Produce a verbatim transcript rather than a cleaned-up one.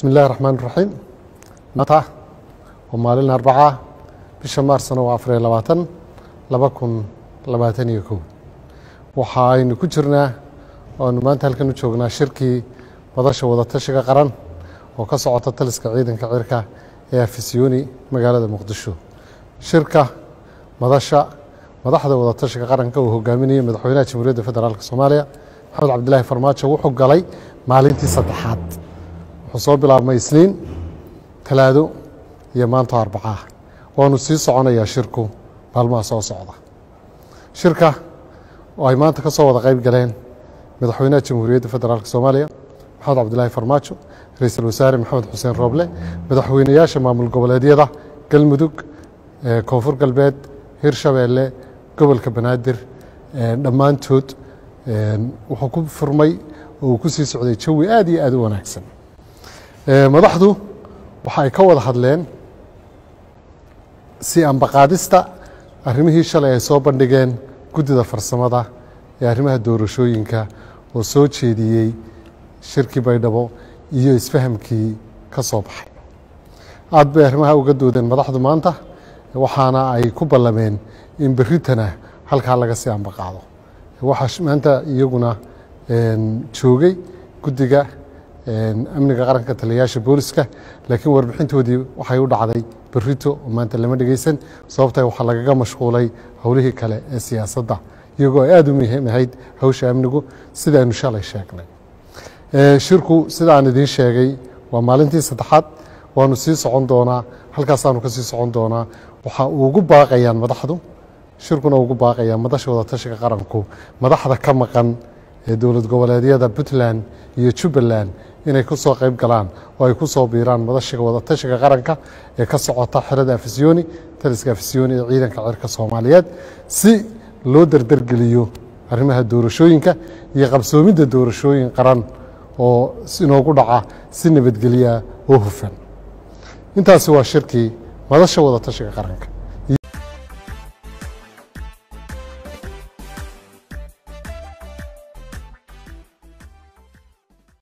بسم الله الرحمن الرحيم متى ومالنا أربعة بشهر مارس سنة وعفري لباتن لبكم لباتن يكون وحاين كجرنا ونمان تلكن وشوقنا شركي وضش وضتشق قرن وكسعة تلسك عيدا كعيركا في سيوني مقالة مقدشو شركة مضشة مضحدة وضتشق قرن كوه قاميني مدحوينة جمهورية فدرالك صوماليا محمد عبد الله فرماجو وحق علي مالينتي صدحات وصوب العمي سنين ثلاثة يمان أربعة ونسيس عنا يا شركو بالماسو صعدة شركة وإيمان تكسو غيب جلين مدحوينة جمهورية فدرالك صوماليا محمد عبد الله فرماجو رئيس الوزراء محمد حسين روبلى مدحوينة يا شمام القبلة ده قل مدوك كوفر قلبات هيرشابيلة قبل كبنادر دمان توت وحكوم فرمي وكسي سعودي تشوي آدي آدي ونحسن مدحدو waxay ka wada hadleen si aan baqaadista arrimihii shalay ay soo bandhigeen guddida farsamada ee arrimaha doorashooyinka oo soo jeediyay shirki baydhabo iyo isfahamkii ka soo baxay aad bay arrimaha uga doodeen madaxdu maanta waxaana ay ku ballameen in berritana halkaa laga sii ambaqaado waxa maanta iyaguna joogay guddiga amniga qaranka taliyayaasha booliska laakiin warbixintoodii waxay u dhacday berrito oo maanta lama dhageysan sababtay waxaa lagaga mashquulay howlihii kale ee siyaasadda iyagoo ay aad u muhiim ahayd hawsha amnigu sidaanu shalay sheegnay shirku sida aan idiin sheegay waa maalintii saddexaad waanu sii socon doonaa halkaasaanu kasii socon doonaa waxaa ugu baaqayaan madaxdu shirkuna ugu baaqayaan madasha wadatashiga qaranku madaxda ka maqan ee dowlad goboleedyada Puntland iyo Jubbaland inay ku soo qayb galaan oo ay ku soo biiraan madashiga wadatashiga qaranka ee ka socota xirada afisyooni taliska afisyooni ee ciidanka cirka Soomaaliyeed si loo dardargeliyo arrimaha doorashooyinka iyo qabsoomida doorashooyin qaran oo inoogu dhaca si nabadgelya oo hufan intaas waa shirkii madasha wadatashiga qaranka.